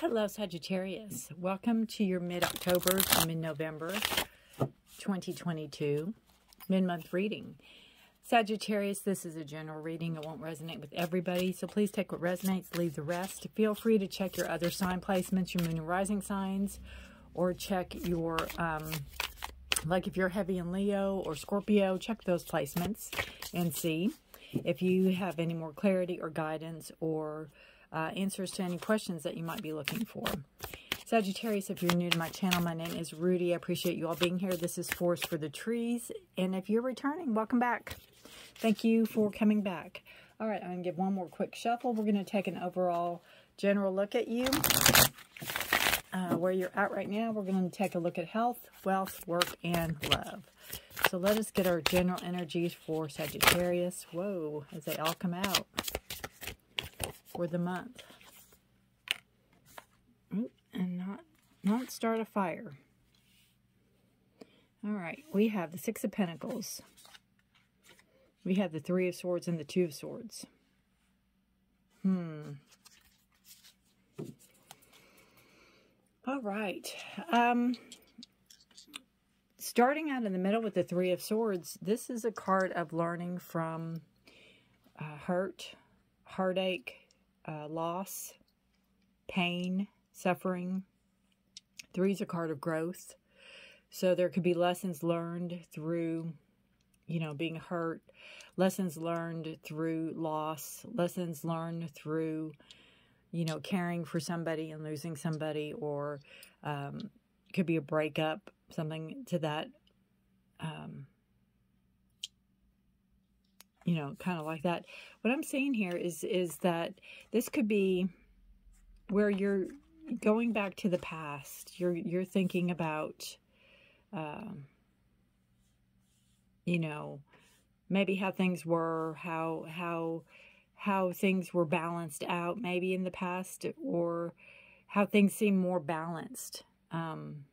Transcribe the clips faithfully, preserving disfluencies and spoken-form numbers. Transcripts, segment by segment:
Hello, Sagittarius. Welcome to your mid-October to mid-November twenty twenty-two mid-month reading. Sagittarius, this is a general reading. It won't resonate with everybody, so please take what resonates, leave the rest. Feel free to check your other sign placements, your moon and rising signs, or check your, um, like if you're heavy in Leo or Scorpio, check those placements and see if you have any more clarity or guidance or uh, answers to any questions that you might be looking for. Sagittarius, if you're new to my channel, my name is Rudy. I appreciate you all being here. This is Forest for the Trees, and if you're returning, welcome back. Thank you for coming back. All right, I'm going to give one more quick shuffle. We're going to take an overall general look at you, uh, where you're at right now. We're going to take a look at health, wealth, work, and love. So let us get our general energies for Sagittarius. Whoa, as they all come out for the month. Ooh. And not, not start a fire. All right, we have the Six of Pentacles. We have the Three of Swords and the Two of Swords. Hmm. All right. Um, starting out in the middle with the Three of Swords, this is a card of learning from uh, hurt, heartache, uh, loss, pain, suffering. Three is a card of growth. So there could be lessons learned through, you know, being hurt, lessons learned through loss, lessons learned through, you know, caring for somebody and losing somebody, or um, could be a breakup, something to that, um, you know, kind of like that. What I'm seeing here is, is that this could be where you're going back to the past. You're you're thinking about, um, you know, maybe how things were, how how how things were balanced out, maybe in the past, or how things seem more balanced. Um,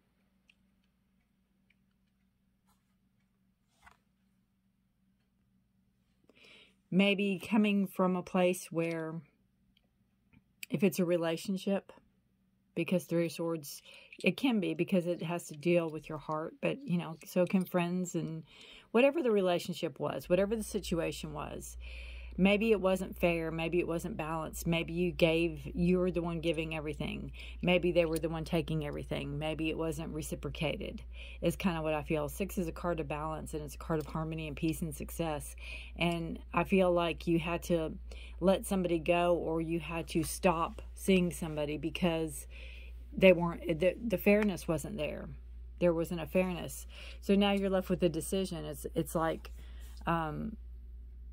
maybe coming from a place where, if it's a relationship. Because Three of Swords, it can be, because it has to deal with your heart. But, you know, so can friends and whatever the relationship was, whatever the situation was. Maybe it wasn't fair. Maybe it wasn't balanced. Maybe you gave, you were the one giving everything. Maybe they were the one taking everything. Maybe it wasn't reciprocated, is kind of what I feel. Six is a card of balance, and it's a card of harmony and peace and success. And I feel like you had to let somebody go, or you had to stop seeing somebody because they weren't, the, the fairness wasn't there. There wasn't a fairness. So now you're left with a decision. It's, it's like, um,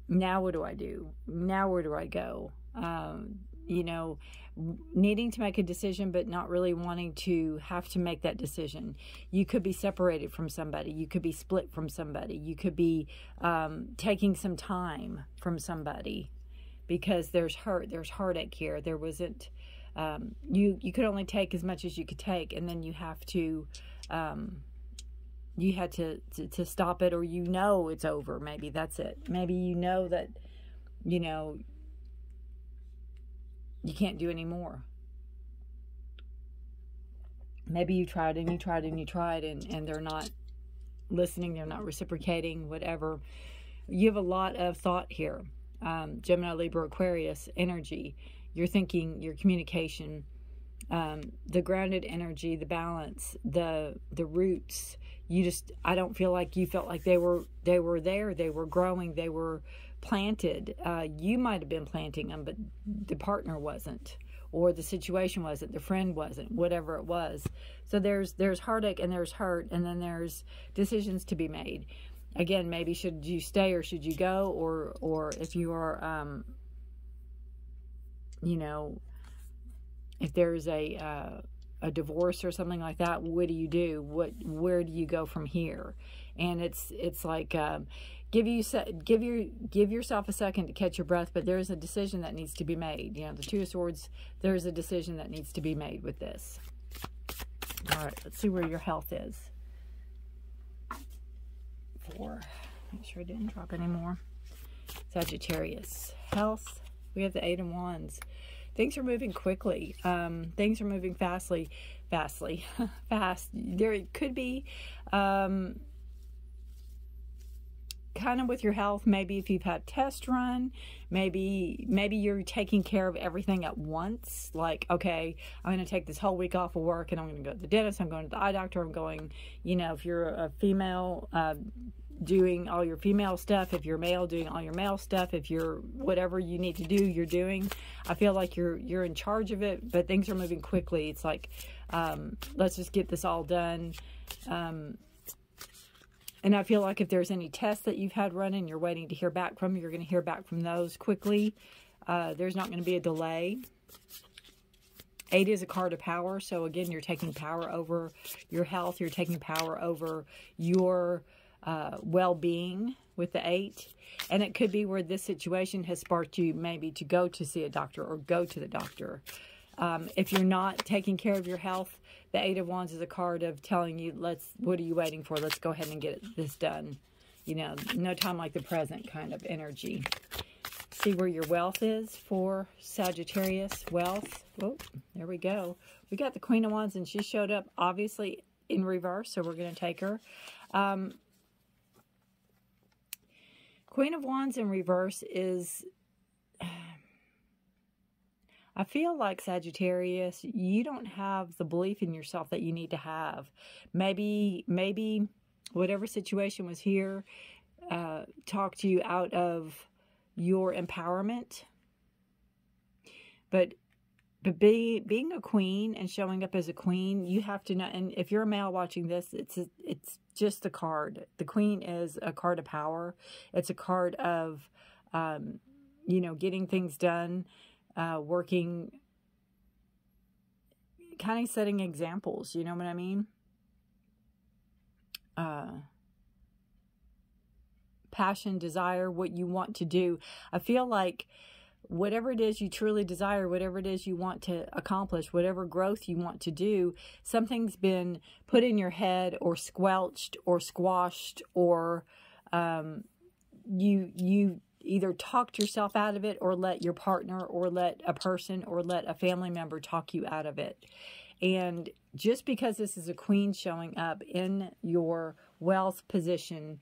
now what do I do? Now where do I go? Um, you know, needing to make a decision, but not really wanting to have to make that decision. You could be separated from somebody. You could be split from somebody. You could be um, taking some time from somebody because there's hurt. There's heartache here. There wasn't, um, you, you could only take as much as you could take. And then you have to, um, you had to, to, to stop it, or you know it's over. Maybe that's it. Maybe you know that, you know, you can't do any more. Maybe you tried and you tried and you tried and, and they're not listening. They're not reciprocating, whatever. You have a lot of thought here. Um, Gemini, Libra, Aquarius, energy. Your thinking, your communication, um, the grounded energy, the balance, the, the roots. You just, I don't feel like you felt like they were, they were there, they were growing, they were planted. Uh, you might have been planting them, but the partner wasn't, or the situation wasn't, the friend wasn't, whatever it was. So there's, there's heartache and there's hurt, and then there's decisions to be made. Again, maybe should you stay or should you go, or, or if you are, um, you know, if there's a, uh, a divorce or something like that, what do you do? What, where do you go from here? And it's, it's like, um, give you, give your, give yourself a second to catch your breath, but there's a decision that needs to be made. You know, the Two of Swords, there's a decision that needs to be made with this. All right, let's see where your health is. Four, make sure I didn't drop any more. Sagittarius, health. We have the Eight of Wands. Things are moving quickly. Um, things are moving fastly, fastly, fast. There it could be um, kind of with your health. Maybe if you've had a test run, maybe, maybe you're taking care of everything at once. Like, okay, I'm going to take this whole week off of work and I'm going to go to the dentist. I'm going to the eye doctor. I'm going, you know, if you're a female, uh, doing all your female stuff, if you're male, doing all your male stuff, if you're whatever you need to do, you're doing. I feel like you're you're in charge of it, but things are moving quickly. It's like, um, let's just get this all done. Um, and I feel like if there's any tests that you've had running, you're waiting to hear back from, you're going to hear back from those quickly. Uh, there's not going to be a delay. Eight is a card of power. So again, you're taking power over your health. You're taking power over your Uh, well-being with the eight, and it could be where this situation has sparked you maybe to go to see a doctor or go to the doctor. Um, if you're not taking care of your health, the Eight of Wands is a card of telling you, let's, what are you waiting for? Let's go ahead and get this done. You know, no time like the present kind of energy. See where your wealth is for Sagittarius. Wealth. Oh, there we go. We got the Queen of Wands, and she showed up obviously in reverse, so we're going to take her. Um, Queen of Wands in reverse is, uh, I feel like Sagittarius, you don't have the belief in yourself that you need to have. Maybe, maybe whatever situation was here uh, talked you out of your empowerment. But, but be, being a queen and showing up as a queen, you have to know, and if you're a male watching this, it's it's just the card. The Queen is a card of power. It's a card of, um, you know, getting things done, uh, working, kind of setting examples, you know what I mean? Uh, passion, desire, what you want to do. I feel like whatever it is you truly desire, whatever it is you want to accomplish, whatever growth you want to do, something's been put in your head or squelched or squashed, or um, you you either talked yourself out of it, or let your partner or let a person or let a family member talk you out of it. And just because this is a queen showing up in your wealth position,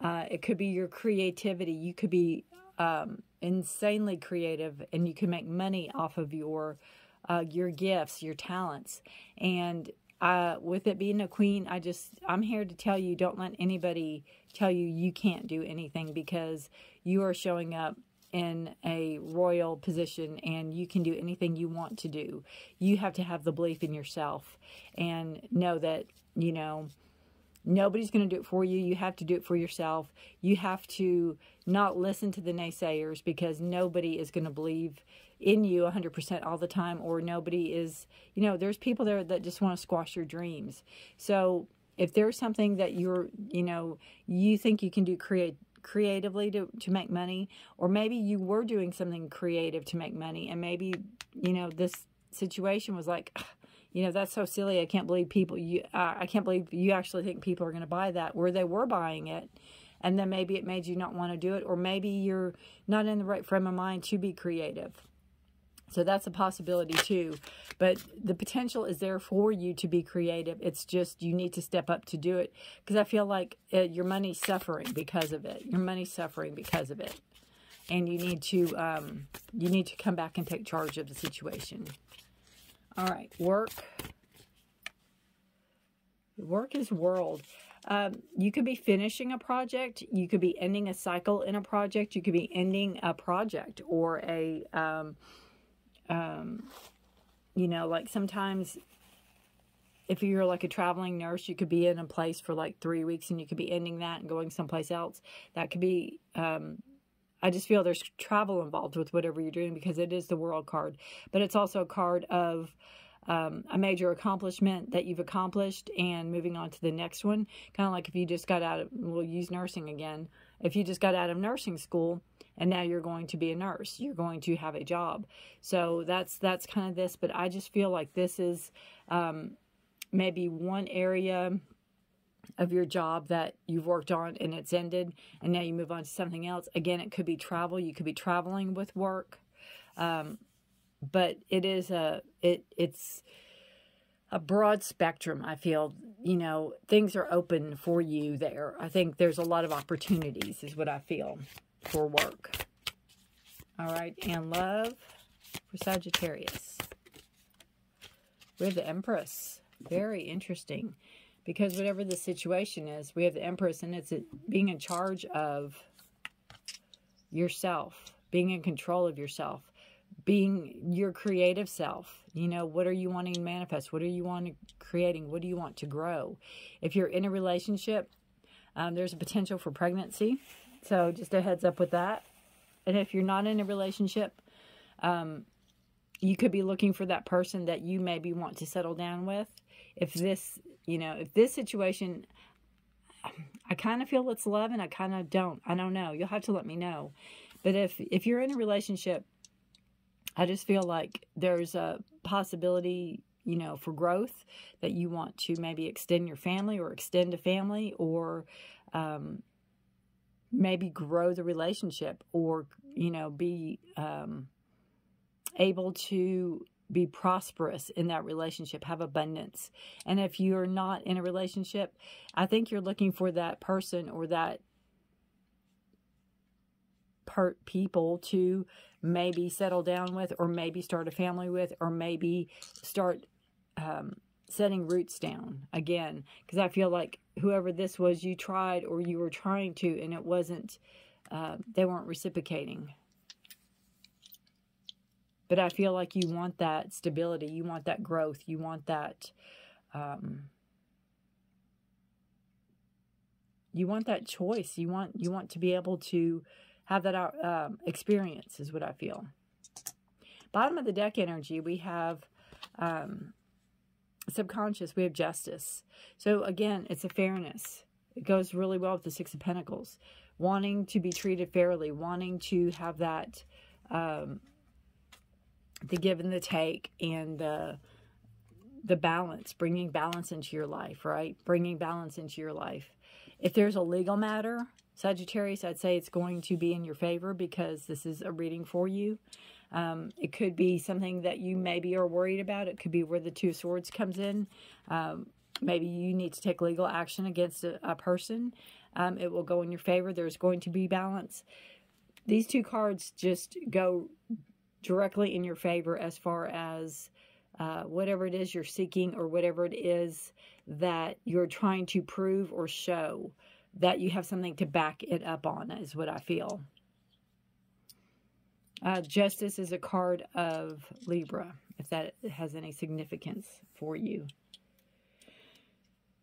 uh, it could be your creativity. You could be Um, insanely creative, and you can make money off of your uh, your gifts, your talents. And uh, with it being a queen, I just I'm here to tell you, don't let anybody tell you you can't do anything, because you are showing up in a royal position and you can do anything you want to do. You have to have the belief in yourself and know that, you know, nobody's going to do it for you. You have to do it for yourself. You have to not listen to the naysayers, because nobody is going to believe in you one hundred percent all the time, or nobody is, you know, there's people there that just want to squash your dreams. So if there's something that you're, you know, you think you can do create creatively to, to make money, or maybe you were doing something creative to make money, and maybe, you know, this situation was like, you know, that's so silly. I can't believe people, you, uh, I can't believe you actually think people are going to buy that, where they were buying it. And then maybe it made you not want to do it, or maybe you're not in the right frame of mind to be creative. So that's a possibility too. But the potential is there for you to be creative. It's just you need to step up to do it, because I feel like it, your money's suffering because of it. Your money's suffering because of it. And you need to, um, you need to come back and take charge of the situation. All right, work. Work is world. Um, you could be finishing a project. You could be ending a cycle in a project. You could be ending a project or a, um, um, you know, like sometimes if you're like a traveling nurse, you could be in a place for like three weeks and you could be ending that and going someplace else. That could be, um, I just feel there's travel involved with whatever you're doing, because it is the world card, but it's also a card of um, a major accomplishment that you've accomplished and moving on to the next one. Kind of like if you just got out of, we'll use nursing again. If you just got out of nursing school and now you're going to be a nurse, you're going to have a job. So that's, that's kind of this, but I just feel like this is um, maybe one area of your job that you've worked on and it's ended, and now you move on to something else. Again, it could be travel. You could be traveling with work. Um, but it is a, it, it's a broad spectrum. I feel, you know, things are open for you there. I think there's a lot of opportunities is what I feel for work. All right. And love for Sagittarius. We have the Empress. Very interesting. Because whatever the situation is, we have the Empress, and it's being in charge of yourself, being in control of yourself, being your creative self. You know, what are you wanting to manifest? What are you wanting, creating? What do you want to grow? If you're in a relationship, um, there's a potential for pregnancy. So just a heads up with that. And if you're not in a relationship, um, you could be looking for that person that you maybe want to settle down with. If this, you know, if this situation, I kind of feel it's love and I kind of don't. I don't know. You'll have to let me know. But if, if you're in a relationship, I just feel like there's a possibility, you know, for growth that you want to maybe extend your family or extend a family or um, maybe grow the relationship or, you know, be um, able to be prosperous in that relationship, have abundance. And if you're not in a relationship, I think you're looking for that person or that per people to maybe settle down with, or maybe start a family with, or maybe start um, setting roots down again. Because I feel like whoever this was, you tried or you were trying to, and it wasn't, uh, they weren't reciprocating. But I feel like you want that stability. You want that growth. You want that, um, you want that choice. You want, you want to be able to have that um, experience is what I feel. Bottom of the deck energy, we have um, subconscious. We have justice. So again, it's a fairness. It goes really well with the Six of Pentacles. Wanting to be treated fairly. Wanting to have that um the give and the take and the, the balance, bringing balance into your life, right? Bringing balance into your life. If there's a legal matter, Sagittarius, I'd say it's going to be in your favor because this is a reading for you. Um, it could be something that you maybe are worried about. It could be where the Two of Swords comes in. Um, maybe you need to take legal action against a, a person. Um, it will go in your favor. There's going to be balance. These two cards just go directly in your favor as far as uh, whatever it is you're seeking or whatever it is that you're trying to prove or show, that you have something to back it up on is what I feel. Uh, Justice is a card of Libra, if that has any significance for you.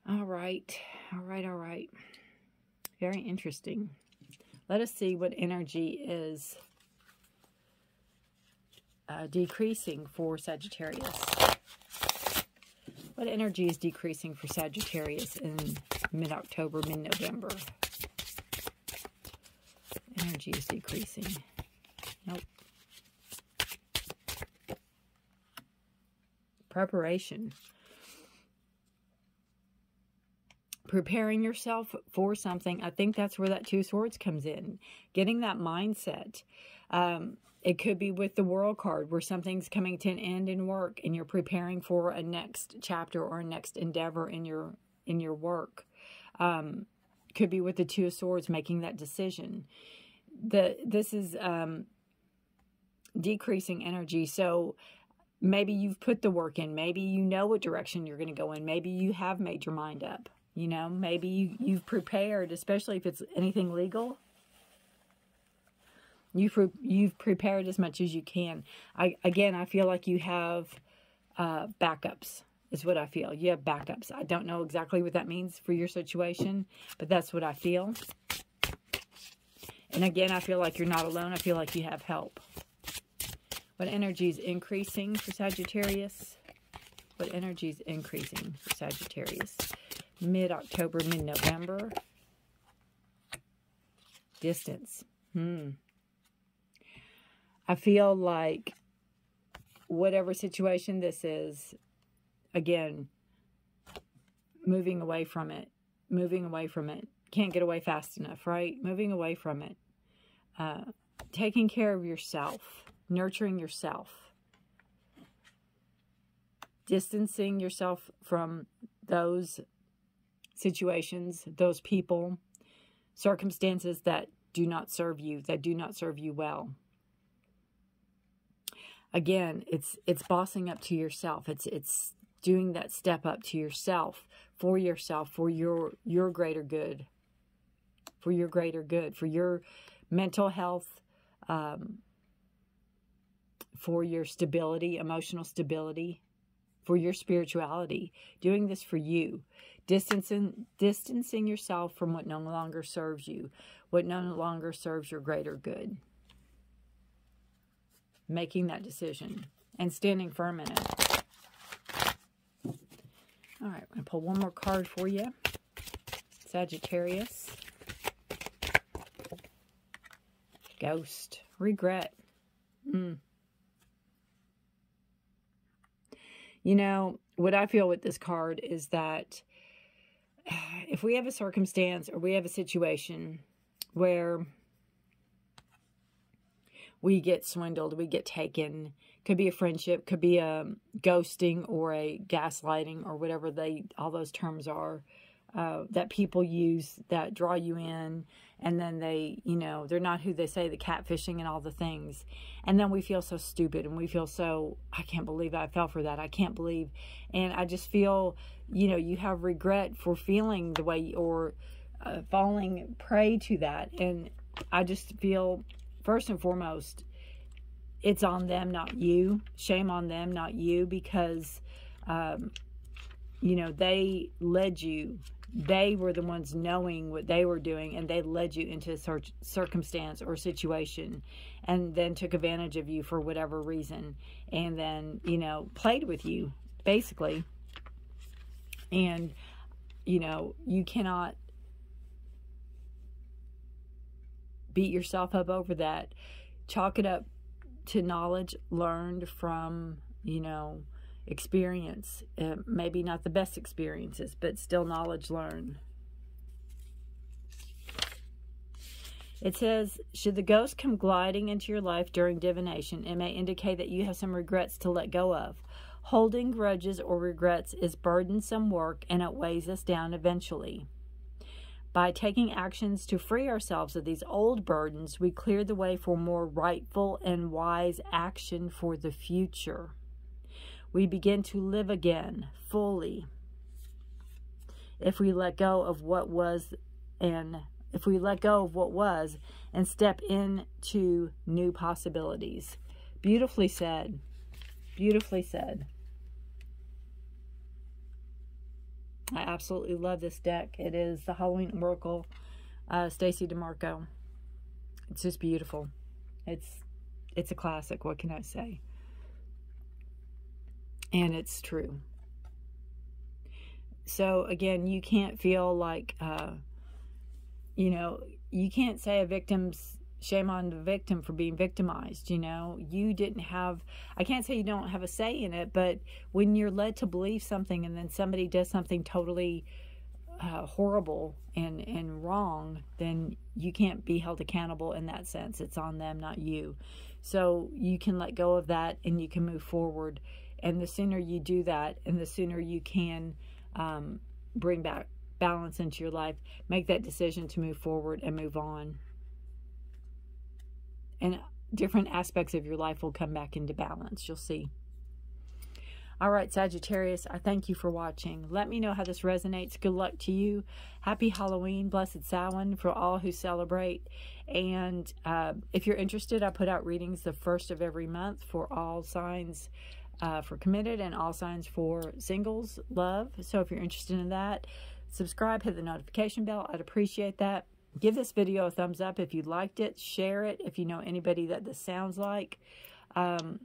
All right. All right. All right. Very interesting. Let us see what energy is Uh, decreasing for Sagittarius. What energy is decreasing for Sagittarius in mid-October, mid-November? Energy is decreasing. Nope. Preparation. Preparing yourself for something. I think that's where that Two Swords comes in. Getting that mindset. Um, it could be with the World card where something's coming to an end in work and you're preparing for a next chapter or a next endeavor in your, in your work. Um, could be with the Two of Swords, making that decision. The, this is, um, decreasing energy. So maybe you've put the work in, maybe you know what direction you're going to go in. Maybe you have made your mind up, you know, maybe you, you've prepared, especially if it's anything legal. You've, pre you've prepared as much as you can. I, again, I feel like you have uh, backups is what I feel. You have backups. I don't know exactly what that means for your situation, but that's what I feel. And again, I feel like you're not alone. I feel like you have help. What energy is increasing for Sagittarius? What energy is increasing for Sagittarius? Mid-October, mid-November. Distance. Hmm. I feel like whatever situation this is, again, moving away from it, moving away from it. Can't get away fast enough, right? Moving away from it. Uh, taking care of yourself, nurturing yourself. distancing yourself from those situations, those people, circumstances that do not serve you, that do not serve you well. Again, it's it's bossing up to yourself. It's it's doing that step up to yourself, for yourself, for your your greater good, for your greater good, for your mental health, um, for your stability, emotional stability, for your spirituality. Doing this for you, distancing distancing yourself from what no longer serves you, what no longer serves your greater good. Making that decision and standing firm in it. All right, I'm going to pull one more card for you. Sagittarius. Ghost. Regret. Mm. You know, what I feel with this card is that if we have a circumstance or we have a situation where we get swindled, we get taken. Could be a friendship, could be a ghosting or a gaslighting or whatever they, all those terms are uh, that people use that draw you in. And then they, you know, they're not who they say, the catfishing and all the things. And then we feel so stupid and we feel so, I can't believe I fell for that. I can't believe. And I just feel, you know, you have regret for feeling the way or uh, falling prey to that. And I just feel... First and foremost, it's on them, not you. Shame on them, not you, because, um, you know, they led you. They were the ones knowing what they were doing, and they led you into a circumstance or situation and then took advantage of you for whatever reason and then, you know, played with you, basically. And, you know, you cannot... beat yourself up over that. Chalk it up to knowledge learned from, you know, experience. Uh, maybe not the best experiences, but still knowledge learned. It says, should the ghost come gliding into your life during divination, it may indicate that you have some regrets to let go of. Holding grudges or regrets is burdensome work and it weighs us down eventually. By taking actions to free ourselves of these old burdens, we clear the way for more rightful and wise action for the future. We begin to live again, fully, if we let go of what was and if we let go of what was and step into new possibilities. Beautifully said. Beautifully said. I absolutely love this deck. It is the Halloween Oracle, uh, Stacey DeMarco. It's just beautiful. It's it's a classic, what can I say? And it's true. So, again, you can't feel like, uh, you know, you can't say a victim's, shame on the victim for being victimized, you know. You didn't have, I can't say you don't have a say in it, but when you're led to believe something and then somebody does something totally uh, horrible and, and wrong, then you can't be held accountable in that sense. It's on them, not you. So you can let go of that and you can move forward. And the sooner you do that and the sooner you can um, bring back balance into your life, make that decision to move forward and move on. And different aspects of your life will come back into balance. You'll see. All right, Sagittarius, I thank you for watching. Let me know how this resonates. Good luck to you. Happy Halloween. Blessed Samhain for all who celebrate. And uh, if you're interested, I put out readings the first of every month for all signs uh, for committed and all signs for singles, love. So if you're interested in that, subscribe, hit the notification bell. I'd appreciate that. Give this video a thumbs up if you liked it. Share it if you know anybody that this sounds like. Um,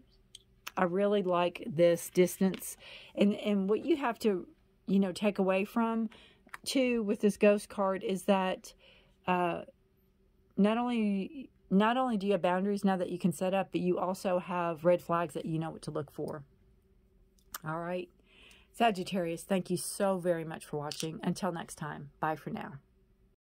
I really like this distance. And, and what you have to, you know, take away from, too, with this ghost card is that uh, not only, not only do you have boundaries now that you can set up, but you also have red flags that you know what to look for. All right. Sagittarius, thank you so very much for watching. Until next time, bye for now.